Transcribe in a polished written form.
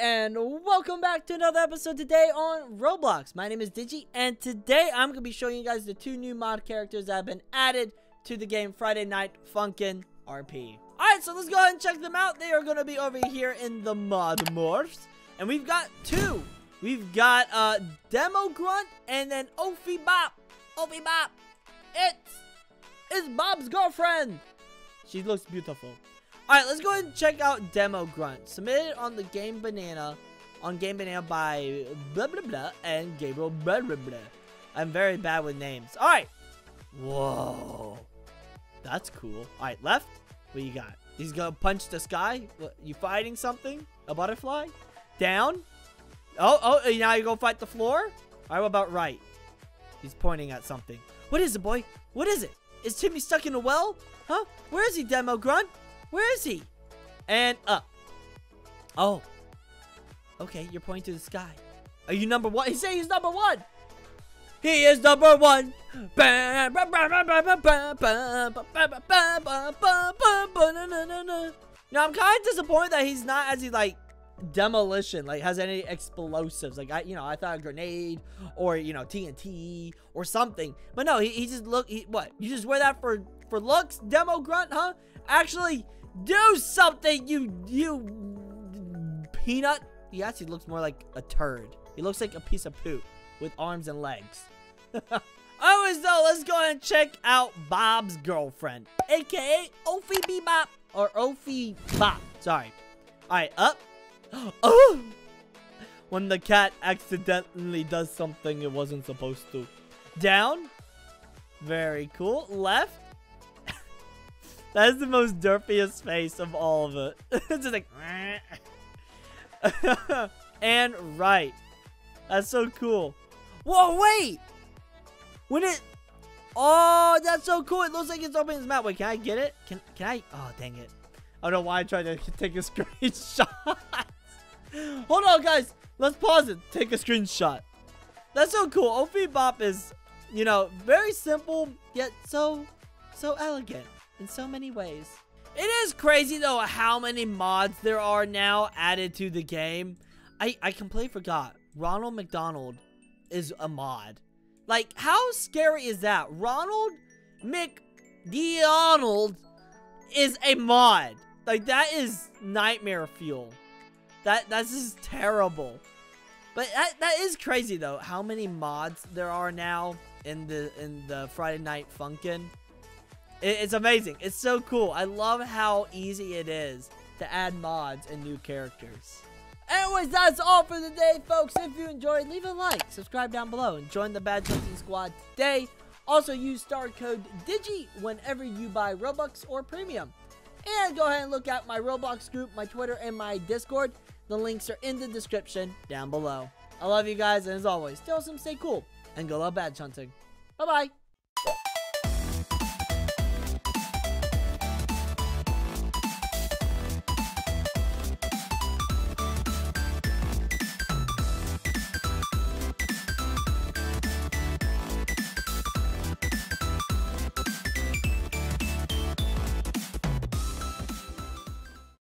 and welcome back to another episode today on Roblox. My name is Digi, and today I'm going to be showing you guys the two new mod characters that have been added to the game Friday Night Funkin RP. Alright, so let's go ahead and check them out. They are going to be over here in the mod morphs, and we've got two. We've got Demo Grunt and then Opheebop. Opheebop. It's Bob's girlfriend. She looks beautiful. Alright, let's go ahead and check out Demo Grunt. Submitted on the Game Banana, by Blah Blah Blah and Gabriel Blah Blah Blah. I'm very bad with names. Alright. Whoa. That's cool. Alright, left. What you got? He's gonna punch the sky. What, you fighting something? A butterfly? Down? Oh, now you go fight the floor? Alright, what about right? He's pointing at something. What is it, boy? What is it? Is Timmy stuck in a well? Huh? Where is he, Demo Grunt? Where is he? And up. Oh. Okay, you're pointing to the sky. Are you number one? He's saying he's number one. He is number one. Now, I'm kind of disappointed that he's not as he, like, demolition, like, has any explosives. Like, I thought a grenade or, TNT or something. But no, he just look. What? You just wear that for looks, Demo Grunt, huh? Actually, do something, you peanut. He actually looks more like a turd. He looks like a piece of poop with arms and legs. Always though, let's go ahead and check out Bob's girlfriend, aka Opheebop or Opheebop. Sorry. All right, up. Oh, when the cat accidentally does something it wasn't supposed to. Down. Very cool. Left. That is the most derpiest face of all of it. It's just like... And right. That's so cool. Whoa, wait! When it... Oh, that's so cool. It looks like it's opening its mouth. Wait, can I get it? Can I... Oh, dang it. I don't know why I tried to take a screenshot. Hold on, guys. Let's pause it. Take a screenshot. That's so cool. Opheebop is, very simple, yet so elegant. In so many ways. It is crazy though how many mods there are now added to the game. I completely forgot Ronald McDonald is a mod. Like, how scary is that? Ronald McDonald is a mod. Like, that is nightmare fuel. That's just terrible. But that is crazy though how many mods there are now in the Friday Night Funkin'. It's amazing. It's so cool. I love how easy it is to add mods and new characters. Anyways, that's all for today, folks. If you enjoyed, leave a like, subscribe down below, and join the Badge Hunting Squad today. Also, use star code DIGI whenever you buy Robux or Premium. And go ahead and look at my Roblox group, my Twitter, and my Discord. The links are in the description down below. I love you guys, and as always, stay awesome, stay cool, and go love badge hunting. Bye-bye.